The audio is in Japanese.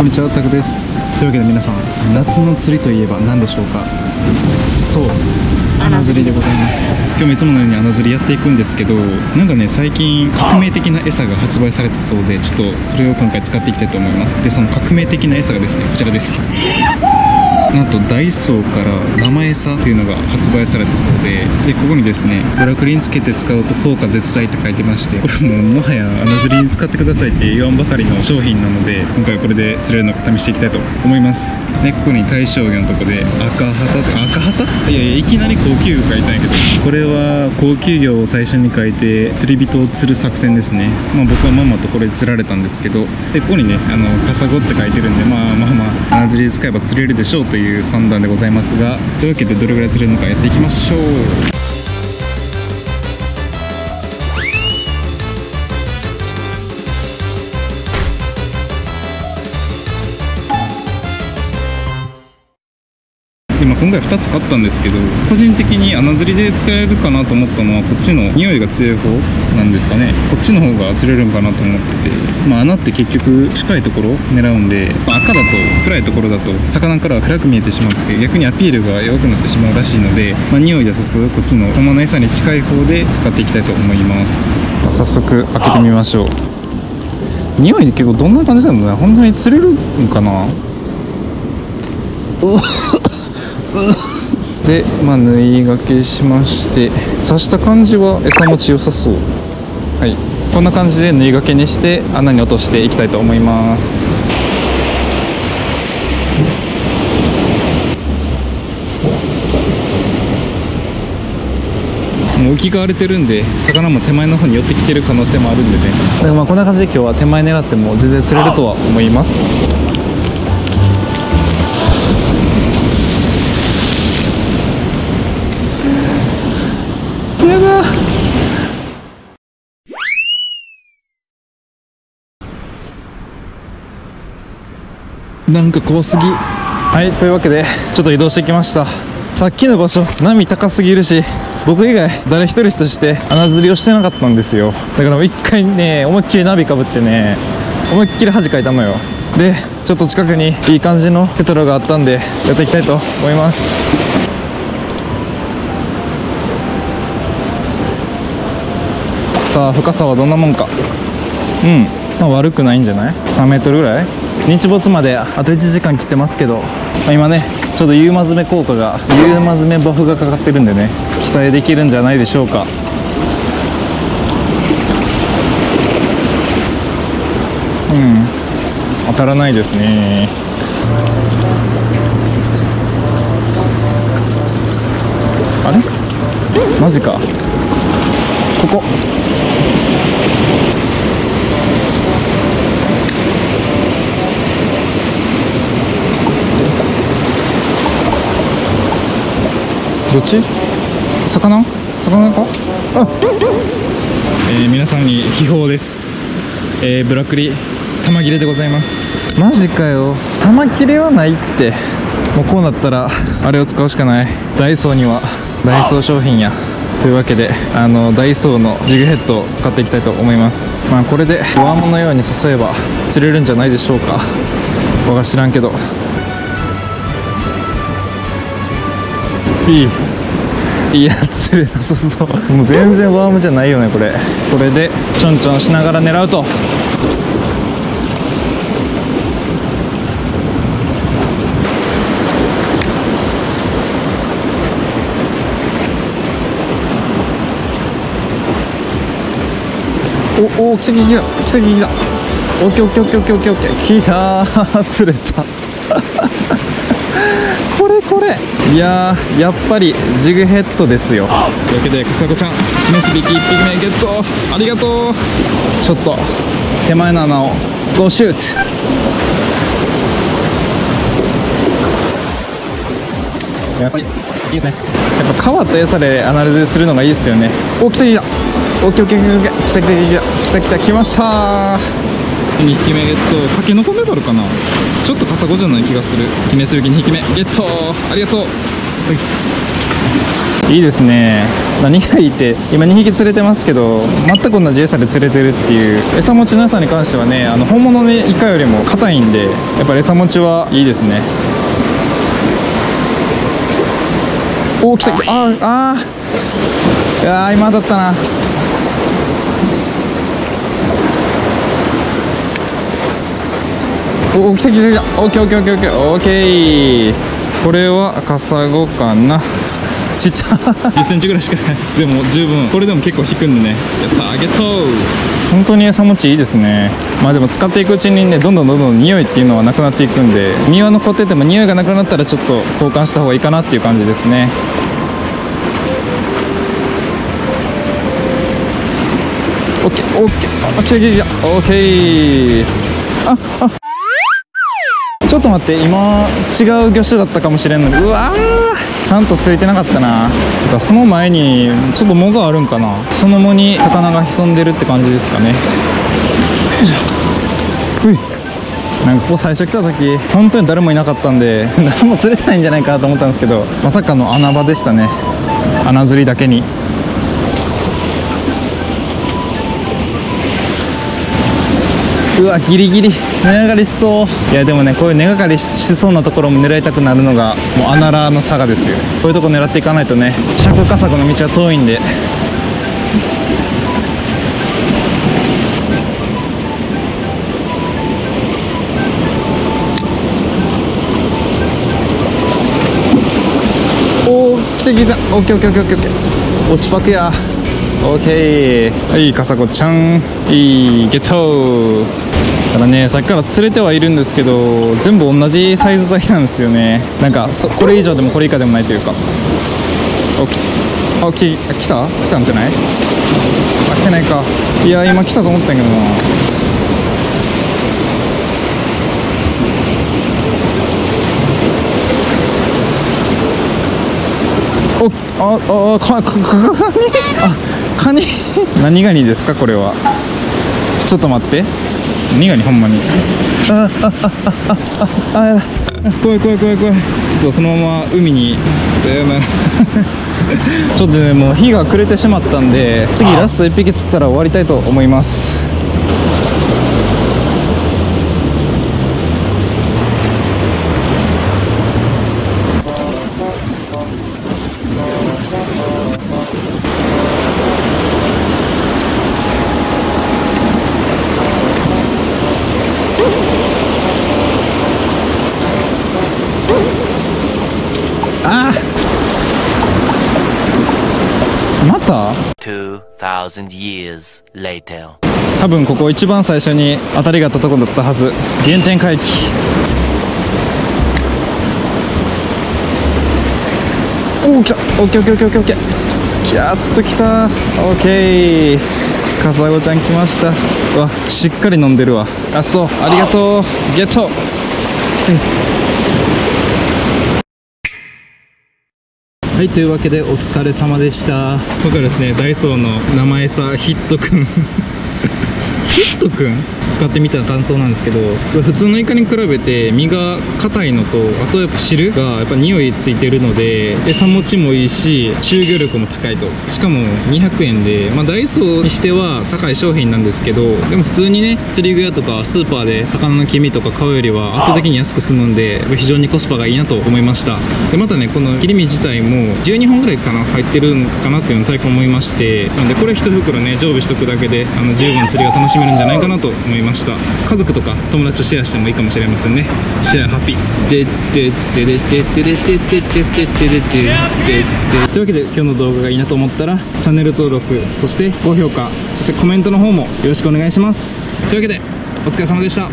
こんにちは、タクです。というわけで皆さん、夏の釣りといえば何でしょうか。そう、穴釣りでございます。今日もいつものように穴釣りやっていくんですけど、なんかね、最近革命的な餌が発売されたそうで、ちょっとそれを今回使っていきたいと思います。で、その革命的な餌がですね、こちらです。なんとダイソーから生餌というのが発売されたそうで、でここにですね、ドラクリにつけて使うと効果絶大って書いてまして、これももはや穴釣りに使ってくださいって言わんばかりの商品なので、今回はこれで釣れるのか試していきたいと思います。で、ここに対象魚のとこで赤旗、いやいや、いきなり高級魚書いたんやけど、これは高級魚を最初に書いて釣り人を釣る作戦ですね。まあ僕はママとこれ釣られたんですけど、でここにね、カサゴって書いてるんで、まあまあまあ穴釣りで使えば釣れるでしょうという算段でございますが、というわけでどれぐらい釣れるのかやっていきましょう。今回2つ買ったんですけど、個人的に穴釣りで使えるかなと思ったのは、こっちの匂いが強い方なんですかね。こっちの方が釣れるんかなと思ってて、まあ穴って結局近いところを狙うんで、赤だと暗いところだと魚から暗く見えてしまって、逆にアピールが弱くなってしまうらしいので、まあ匂いで誘うこっちの浜の餌に近い方で使っていきたいと思います。早速開けてみましょう。匂いで結構どんな感じなんだろうね。本当に釣れるのかな。で、まあ縫い掛けしまして、刺した感じは餌持ち良さそう。はい、こんな感じで縫い掛けにして穴に落としていきたいと思います。もう浮きが荒れてるんで、魚も手前の方に寄ってきてる可能性もあるんでね。だからまあこんな感じで今日は手前狙っても全然釣れるとは思います。なんか怖すぎ。はい、というわけでちょっと移動してきました。さっきの場所、波高すぎるし、僕以外誰一人として穴釣りをしてなかったんですよ。だから一回ね、思いっきりナビかぶってね、思いっきり恥かいたのよ。でちょっと近くにいい感じのテトラがあったんで、やっていきたいと思います。さあ、深さはどんなもんか。うん、まあ、悪くないんじゃない。3メートルぐらい。日没まであと1時間切ってますけど、まあ、今ねちょっと夕間詰め効果が、夕間詰めバフがかかってるんでね、期待できるんじゃないでしょうか。うん、当たらないですね。あれマジか。ここどっち？魚か。あ、皆さんに秘宝です。ブラックリ玉切れでございます。マジかよ、玉切れはないって。もうこうなったらあれを使うしかない。ダイソーにはダイソー商品や。というわけでダイソーのジグヘッドを使っていきたいと思います。まあこれで弱物のように誘えば釣れるんじゃないでしょうか。僕は知らんけど。いや、釣れなさそう。もう全然ワームじゃないよね、これ。これでちょんちょんしながら狙うと。おお、来た来た来た来た。オッケーオッケーオッケーオッケーオッケーオッケー。来たー、釣れた。これいやー、やっぱりジグヘッドですよ。というわけでカサゴちゃん、メス引き1匹目ゲット、ありがとう。ちょっと手前の穴をゴーシュート。やっぱりいいですね。やっぱ変わった餌でアナリズするのがいいですよね。お、来た来た。お、来た来ました。2匹目ゲット。かけのこメバルかな。ちょっとカサゴじゃない気がする。メスユキ2匹目ゲット、ありがとう。はい、いいですね。何がいいって今2匹釣れてますけど、全く同じ餌で釣れてるっていう。餌持ちの良さに関してはね、本物のイカよりも硬いんで、やっぱり餌持ちはいいですね。おお、来た。ああ、いやー、今当たったな。おお、来た来た来た。オッケーオッケーオッケーオッケーオッケー。これはカサゴかな。ちっちゃ10センチぐらいしかない。でも十分、これでも結構引くんでね。やったー、あげとう。本当に餌持ちいいですね。まあでも使っていくうちにね、どんどん匂いっていうのはなくなっていくんで、身は残ってても匂いがなくなったらちょっと交換した方がいいかなっていう感じですね。オッケーオッケーオッケーオッケー。ちょっと待って、今違う魚種だったかもしれんので、うわー、ちゃんと釣れてなかったな。その前にちょっと藻があるんかな。その藻に魚が潜んでるって感じですかね。よいしょ。うい、なんかここ最初来た時本当に誰もいなかったんで、誰も釣れてないんじゃないかなと思ったんですけど、まさかの穴場でしたね。穴釣りだけに。うわ、ギリギリ値上がりしそう。いやでもね、こういう値上がりしそうなところも狙いたくなるのがもうアナラの差がですよ。こういうとこ狙っていかないとね、尺カサゴの道は遠いんで。おお、来てきた。オッケーオッケーオッケーオッケー。落ちパクや。オッケー。はい、カサゴちゃん、いいゲット。だからね、さっきから釣れてはいるんですけど、全部同じサイズ帯なんですよね。なんかこれ以上でもこれ以下でもないというか。オッケー。あ、来たんじゃない？あ、来てないか。いや、今来たと思ったんやけどな。お、あ、カニ。何ガニですかこれは。ちょっと待って、何ガニ、ほんまに。怖い怖い怖い怖い。ちょっとそのまま海にさよなら。ちょっとね、もう日が暮れてしまったんで、次ラスト1匹釣ったら終わりたいと思います。多分ここ一番最初に当たりがあったところだったはず。原点回帰。おお、きた。オッケーオッケーオッケーオッケー。きゃっときた。オッケー。カサゴちゃん来ました。うわ、しっかり飲んでるわ。ラストありがとう。ゲット。はい、というわけでお疲れ様でした。僕はですね、ダイソーの生餌ヒットくん使ってみた感想なんですけど、普通のイカに比べて身が硬いのと、あとやっぱ汁がやっぱ匂いついてるので、餌持ちもいいし集魚力も高いと。しかも200円で、まあ、ダイソーにしては高い商品なんですけど、でも普通にね、釣り具屋とかスーパーで魚の黄身とか買うよりは圧倒的に安く済むんで、非常にコスパがいいなと思いました。でまたね、この切り身自体も12本ぐらいかな入ってるのかなっていうのを大体思いまして、なのでこれ1袋ね常備しとくだけで十分釣りが楽しめるんじゃないかなと思いました。家族とか友達とシェアしてもいいかもしれませんね。シェアハッピー。というわけで、今日の動画がいいなと思ったらチャンネル登録、そして高評価、そしてコメントの方もよろしくお願いします。というわけでお疲れ様でした。